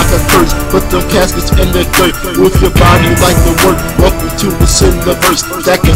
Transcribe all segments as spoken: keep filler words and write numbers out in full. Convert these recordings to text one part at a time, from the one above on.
like a curse. Put the caskets in the dirt with your body like the work. Welcome to the universe that can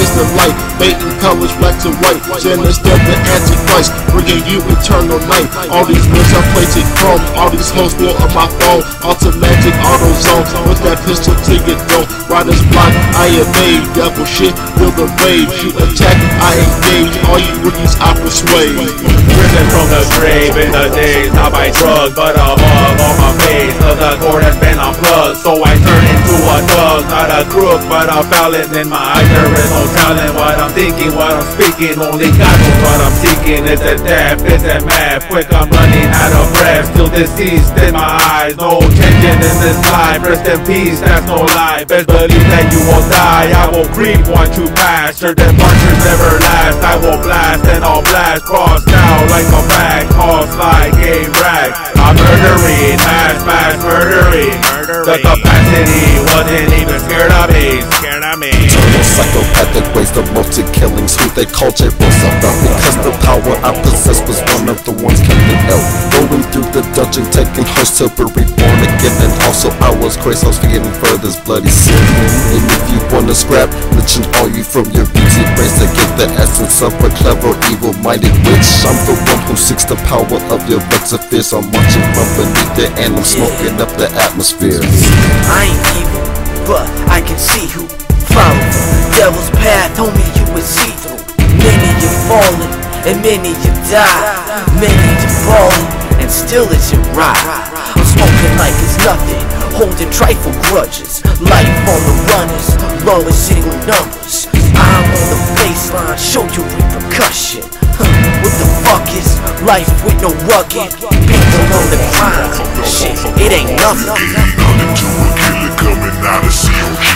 is the light, fading colors black to white. Sinister the Antichrist, bringing you eternal night. All these words I play to chrome, all these hoes full on my phone. Automatic AutoZone, with that pistol to your throat. Riders block, I evade, devil shit, feel the rage. You attack, I engage, all you rookies I persuade. Risen from the grave in the days, not by drugs, but above all my face. The cord has been unplugged, so I turn into a thug. Not a crook, but a ballad in my eyes. There is no telling what I'm thinking, what I'm speaking. Only God knows what I'm seeking. Is it death? Is it math? Quick, I'm running out of breath. Still deceased in my eyes. No changing in this life. Rest in peace, that's no lie. Best believe that you won't die. I will creep once you pass. Sure that punches never last. I will blast and I'll blast. Crossed out like a bag. Tossed like a rag. I'm murdering, mass, mass murdering. Murdering. The capacity wasn't even scared of me. Scared of me. Psychopathic ways to multi killings who they call J. Rosa. Because the power I possessed was one of the ones kept in hell. Going through the dungeon, taking hearts to be reborn again. And also I was crazy, I was forgetting for this bloody sin. And if you wanna scrap, lynching all you from your beauty race to get the essence of a clever, evil-minded witch. I'm the one who seeks the power of your bugs of fears. I'm watching from beneath it and I'm smoking up the atmosphere. I ain't evil, but I can see who follows. Devil's path, homie, you would see through. Many you're falling, and many you die. Many you're falling, and still it's your ride. I'm smoking like it's nothing, holding trifle grudges. Life on the runners, rolling single numbers. I'm on the baseline, show you repercussion. Huh, what the fuck is life with no rugged? People on the crime, shit, it ain't nothing. It ain't nothing to a killer coming out of C O G.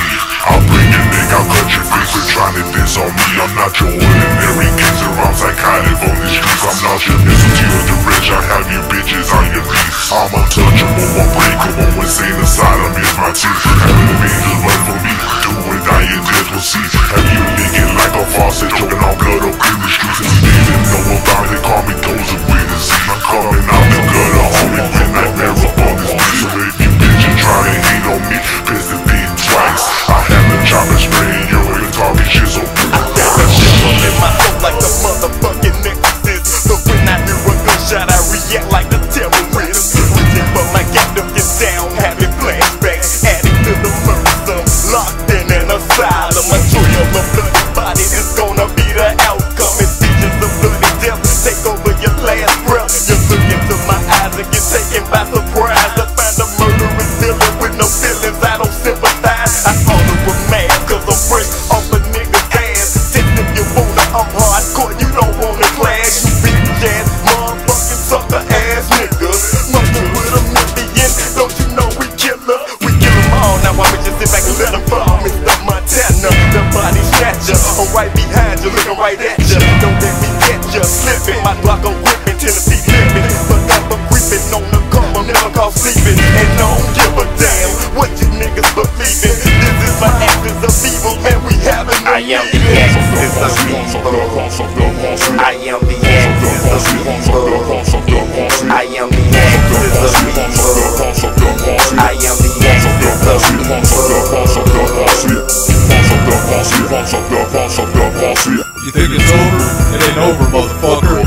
I'll bring your neck, I'll cut your face for trying to diss on me. I'm not your ordinary geezer, I'm psychotic on these streets. I'm not your missile to your direction, I have you bitches on your knees. I'm untouchable, unbreakable, insane aside, I'm in my teeth. Having an angel run for me, do or die, your death will cease. Have you leaking like a faucet, choking all blood up in the streets. And they didn't know about it, call me those who win the scene. I'm coming out the gutter, homie, with nightmares up on this beat. So if you bitches try to hate on me, piss the beat twice. Chopping straight, you're really talking shit, so I got that shit up in my throat like a motherfucking exorcist. So when I hear a gunshot, I react like a terrorist. Reaching for my gap, get down, having flashbacks. Adding to the murder, locked in an asylum. A trail of bloody body is gonna be the outcome. And visions of bloody death take over your last breath. You look into my eyes and get taken by surprise. I find a murderous dealer with no feelings, I don't sympathize. I saw the right behind you, looking right at you. Don't let me get you slipping. My block on whipping, Tennessee living. But never creeping on the come, I'm never caught sleeping. And I don't give a damn what you niggas believing. This is my actions of evil, man, we haven't no I am the actions of evil. I am the actions of evil. I am the actions of evil. I am the actions of evil. You think it's over? It ain't over, motherfucker.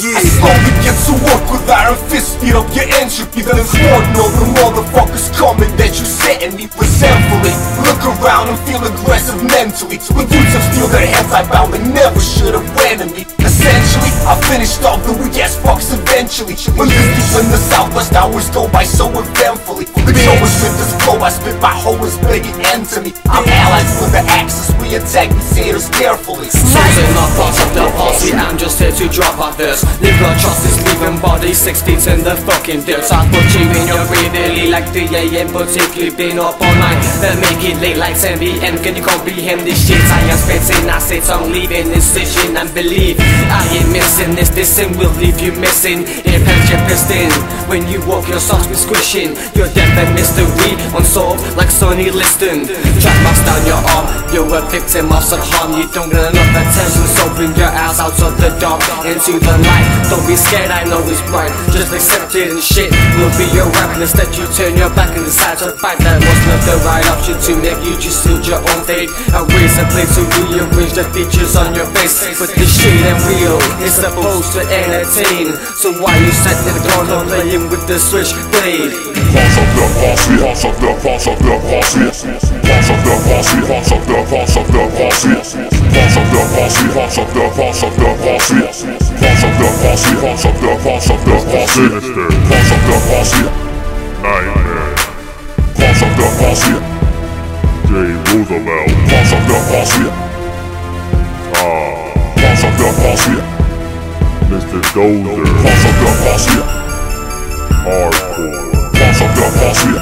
Yeah. I slowly get to work with iron fist, speed up your entropy. Then warn all the motherfuckers coming that you sent and me resentfully. Look around and feel aggressive mentally. When dudes have steal their hands, I bound they never should have ran at me. Essentially, I finished off the weak ass fucks eventually. But this deep in the southwest, hours go by so eventfully. It's always with this flow, I spit my whole as big an end to me. I'm allies with the axis, we attack these haters carefully. Slicing the thoughts of the posse, I'm just here to drop off this. Legal justice, leaving bodies, sixteens in the fucking dips. I'm butchering in your brain daily like three A M but simply been up all night. Then make it late like ten P M, can you comprehend this shit? I am spitting acids, I'm leaving this station and believe I ain't missing this, this sin will leave you missing. It hurts your piston, when you walk your socks be squishing. Your death and mystery unsolved like Sonny, listen. Trap marks down your arm, you're a victim of some harm. You don't get enough attention, so bring your ass out of the dark into the light. Don't be scared, I know it's bright. Just accept it and shit will be your weakness. That you turn your back and decide to fight. That was not the right option to make you just choose your own fate. A ways and play to rearrange the features on your face. But this shit ain't real, it's supposed to entertain. So why you sat in the corner playing with the switchblade? Pass of the posse, pass of the pass of the posse, pass of the posse, pass of the pass of the posse, pass of the posse, pass of the pass of the posse, pass of the posse, pass of the pass of the posse, pass of the posse, Nightmare, pass of the posse, Jay Roosevelt, pass of the posse, ah, pass of the posse, Mister Dozer, pass of the posse, hardcore. Pass of the posse,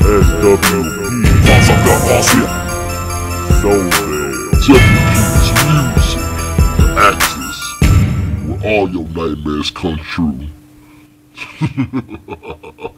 S W P, pass of the posse, Soulville, W P's music, the axis, where all your nightmares come true.